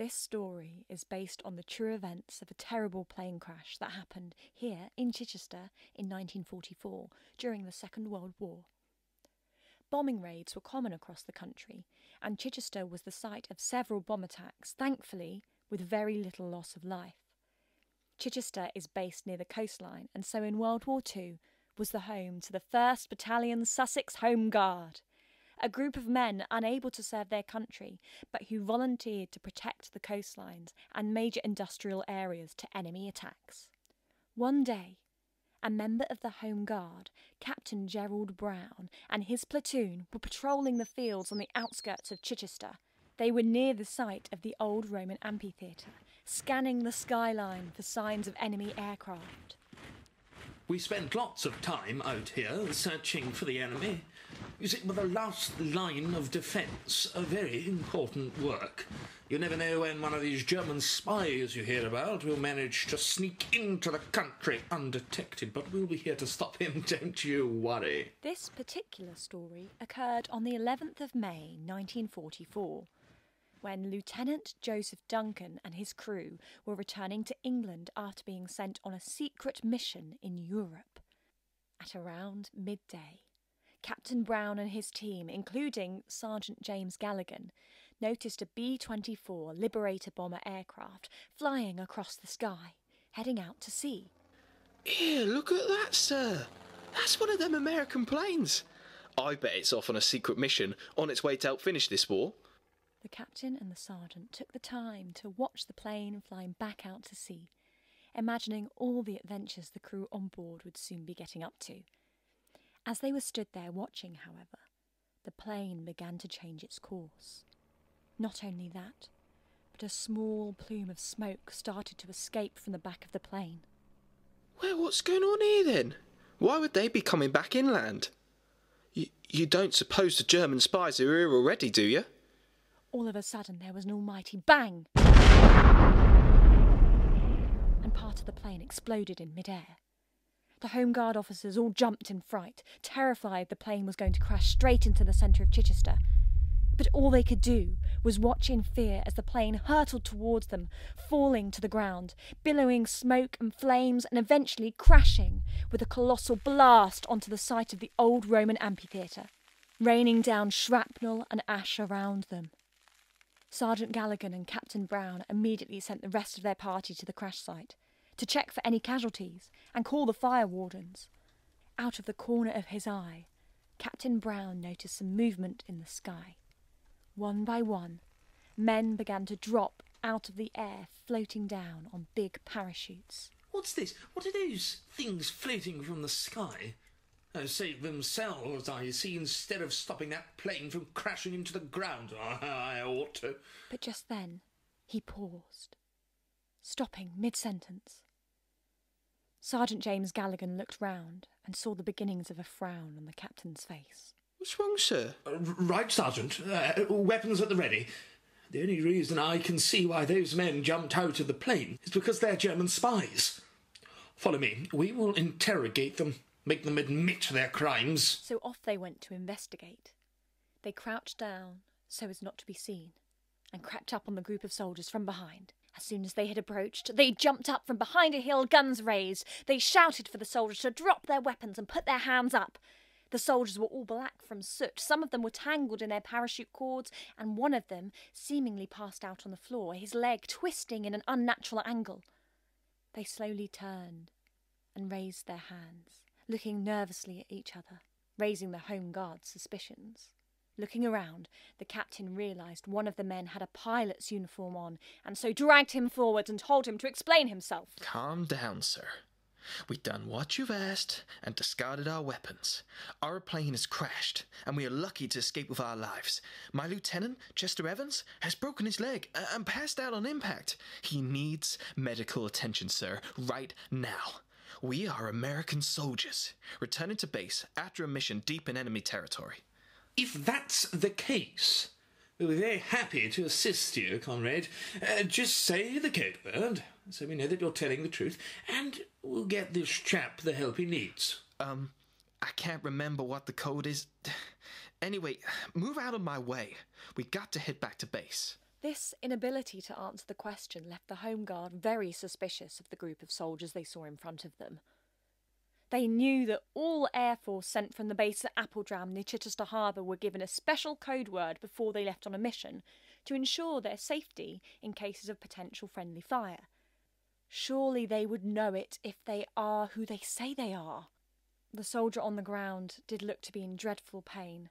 This story is based on the true events of a terrible plane crash that happened here in Chichester in 1944 during the Second World War. Bombing raids were common across the country, and Chichester was the site of several bomb attacks, thankfully with very little loss of life. Chichester is based near the coastline, and so in World War II was the home to the 1st Battalion Sussex Home Guard, a group of men unable to serve their country, but who volunteered to protect the coastlines and major industrial areas to enemy attacks. One day, a member of the Home Guard, Captain Gerald Brown, and his platoon were patrolling the fields on the outskirts of Chichester. They were near the site of the old Roman amphitheatre, scanning the skyline for signs of enemy aircraft. We spent lots of time out here searching for the enemy. You see, with the last line of defence, a very important work. You never know when one of these German spies you hear about will manage to sneak into the country undetected, but we'll be here to stop him, don't you worry. This particular story occurred on the 11th of May 1944, when Lieutenant Joseph Duncan and his crew were returning to England after being sent on a secret mission in Europe. At around midday, Captain Brown and his team, including Sergeant James Galligan, noticed a B-24 Liberator bomber aircraft flying across the sky, heading out to sea. Here, look at that, sir. That's one of them American planes. I bet it's off on a secret mission on its way to help finish this war. The captain and the sergeant took the time to watch the plane flying back out to sea, imagining all the adventures the crew on board would soon be getting up to. As they were stood there watching, however, the plane began to change its course. Not only that, but a small plume of smoke started to escape from the back of the plane. Well, what's going on here then? Why would they be coming back inland? You don't suppose the German spies are here already, do you? All of a sudden, there was an almighty bang, and part of the plane exploded in mid-air. The Home Guard officers all jumped in fright, terrified the plane was going to crash straight into the centre of Chichester. But all they could do was watch in fear as the plane hurtled towards them, falling to the ground, billowing smoke and flames, and eventually crashing with a colossal blast onto the site of the old Roman amphitheatre, raining down shrapnel and ash around them. Sergeant Galligan and Captain Brown immediately sent the rest of their party to the crash site to check for any casualties and call the fire wardens. Out of the corner of his eye, Captain Brown noticed some movement in the sky. One by one, men began to drop out of the air, floating down on big parachutes. What's this? What are those things floating from the sky? Oh, save themselves, I see, instead of stopping that plane from crashing into the ground. I ought to. But just then, he paused, stopping mid-sentence. Sergeant James Galligan looked round and saw the beginnings of a frown on the captain's face. What's wrong, sir? Right, Sergeant. Weapons at the ready. The only reason I can see why those men jumped out of the plane is because they're German spies. Follow me. We will interrogate them. Make them admit their crimes. So off they went to investigate. They crouched down so as not to be seen and crept up on the group of soldiers from behind. As soon as they had approached, they jumped up from behind a hill, guns raised. They shouted for the soldiers to drop their weapons and put their hands up. The soldiers were all black from soot. Some of them were tangled in their parachute cords, and one of them seemingly passed out on the floor, his leg twisting in an unnatural angle. They slowly turned and raised their hands, looking nervously at each other, raising the Home Guard's suspicions. Looking around, the captain realised one of the men had a pilot's uniform on, and so dragged him forward and told him to explain himself. Calm down, sir. We've done what you've asked and discarded our weapons. Our plane has crashed, and we are lucky to escape with our lives. My lieutenant, Chester Evans, has broken his leg and passed out on impact. He needs medical attention, sir, right now. We are American soldiers, returning to base after a mission deep in enemy territory. If that's the case, we'll be very happy to assist you, comrade. Just say the code word, so we know that you're telling the truth, and we'll get this chap the help he needs. I can't remember what the code is. Anyway, move out of my way. We've got to head back to base. This inability to answer the question left the Home Guard very suspicious of the group of soldiers they saw in front of them. They knew that all Air Force sent from the base at Appledram near Chichester Harbour were given a special code word before they left on a mission to ensure their safety in cases of potential friendly fire. Surely they would know it if they are who they say they are. The soldier on the ground did look to be in dreadful pain.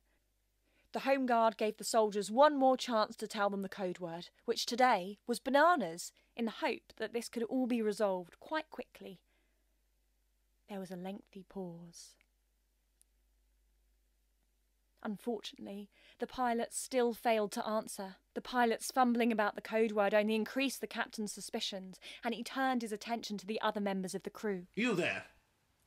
The Home Guard gave the soldiers one more chance to tell them the code word, which today was bananas, in the hope that this could all be resolved quite quickly. There was a lengthy pause. Unfortunately, the pilots still failed to answer. The pilots fumbling about the code word only increased the captain's suspicions, and he turned his attention to the other members of the crew. You there.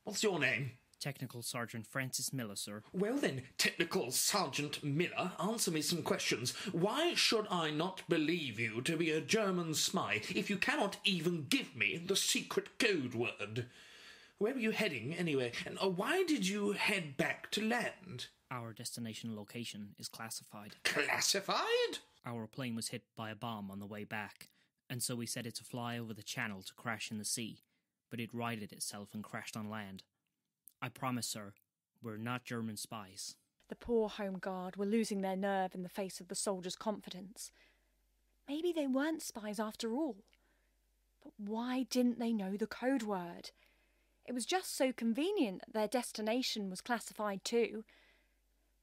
What's your name? Technical Sergeant Francis Miller, sir. Well then, Technical Sergeant Miller, answer me some questions. Why should I not believe you to be a German spy if you cannot even give me the secret code word? Where were you heading, anyway, and why did you head back to land? Our destination location is classified. Classified? Our plane was hit by a bomb on the way back, and so we set it to fly over the channel to crash in the sea, but it righted itself and crashed on land. I promise, sir, we're not German spies. The poor Home Guard were losing their nerve in the face of the soldiers' confidence. Maybe they weren't spies after all. But why didn't they know the code word? It was just so convenient that their destination was classified too.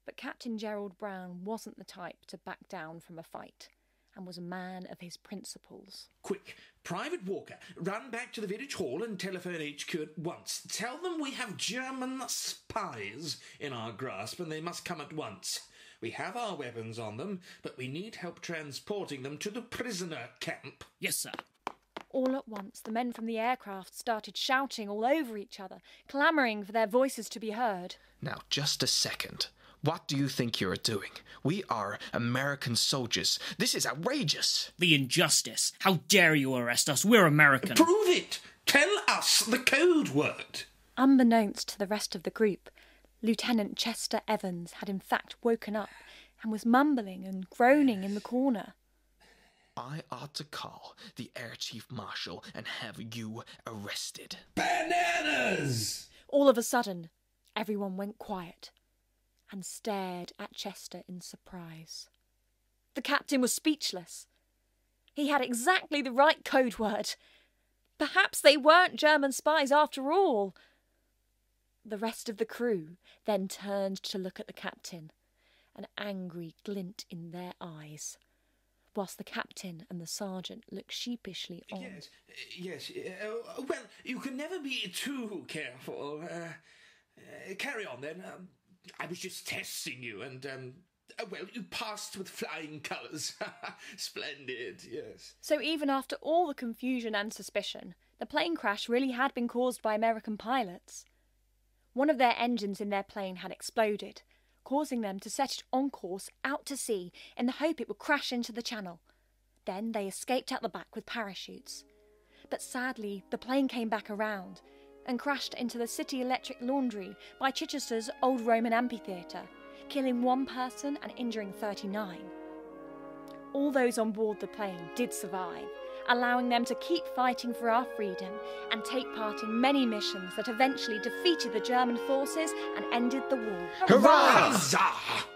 But Captain Gerald Brown wasn't the type to back down from a fight, and was a man of his principles. Quick, Private Walker, run back to the village hall and telephone HQ at once. Tell them we have German spies in our grasp and they must come at once. We have our weapons on them, but we need help transporting them to the prisoner camp. Yes, sir. All at once, the men from the aircraft started shouting all over each other, clamouring for their voices to be heard. Now, just a second. What do you think you're doing? We are American soldiers. This is outrageous. The injustice. How dare you arrest us? We're American. Prove it. Tell us the code word. Unbeknownst to the rest of the group, Lieutenant Chester Evans had in fact woken up and was mumbling and groaning in the corner. I ought to call the Air Chief Marshal and have you arrested. Bananas! All of a sudden, everyone went quiet and stared at Chester in surprise. The captain was speechless. He had exactly the right code word. Perhaps they weren't German spies after all. The rest of the crew then turned to look at the captain, an angry glint in their eyes, whilst the captain and the sergeant looked sheepishly on. Yes, well, you can never be too careful. Carry on, then. I was just testing you, and, well, you passed with flying colours. Splendid, yes. So even after all the confusion and suspicion, the plane crash really had been caused by American pilots. One of their engines in their plane had exploded, causing them to set it on course out to sea in the hope it would crash into the channel. Then they escaped out the back with parachutes. But sadly, the plane came back around and crashed into the City Electric Laundry by Chichester's old Roman amphitheatre, killing one person and injuring 39. All those on board the plane did survive, allowing them to keep fighting for our freedom and take part in many missions that eventually defeated the German forces and ended the war. Hurrah! Huzzah!